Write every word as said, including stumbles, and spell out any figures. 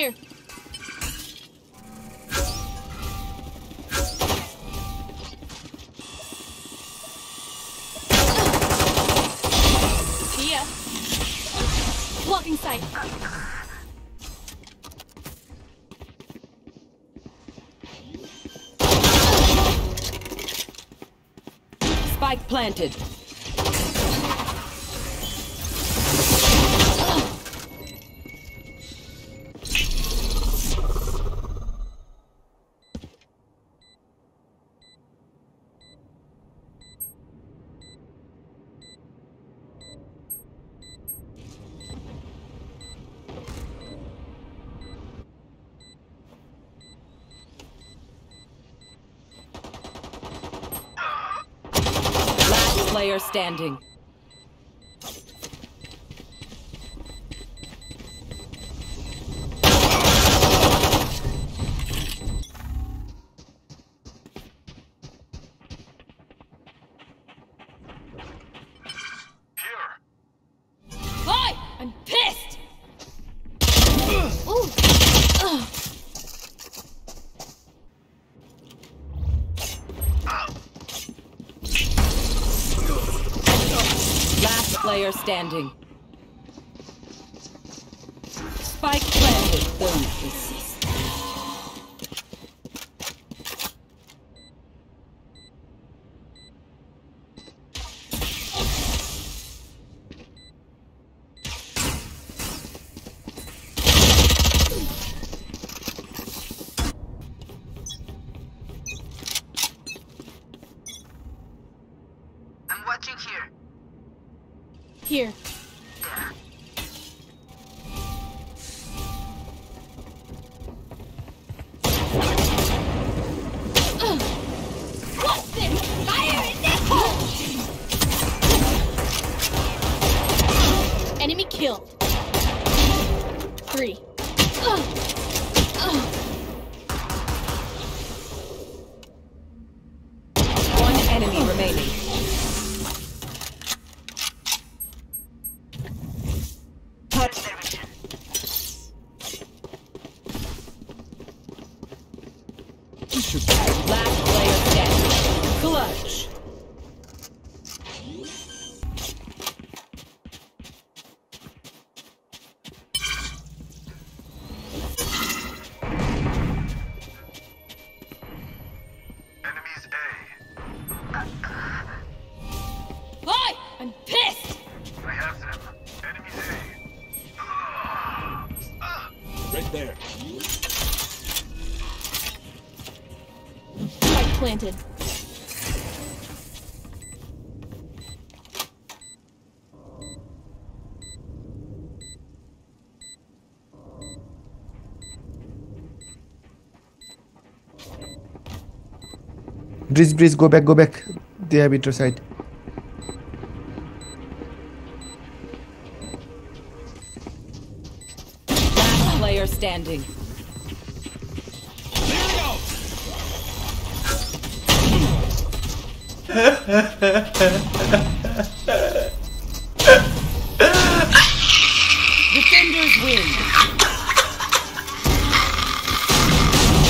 here. Yeah. Blocking sight. Spike planted. Player standing. Player standing. Spike planted. Don't resist. I'm watching here. Here. Last player standing. Clutch. Enemies A. Why? I'm pissed. I have them. Enemies A. Right there. Planted. Breeze, breeze, go back, go back. They have it to side. Last player standing. Ha ha ha ha ha.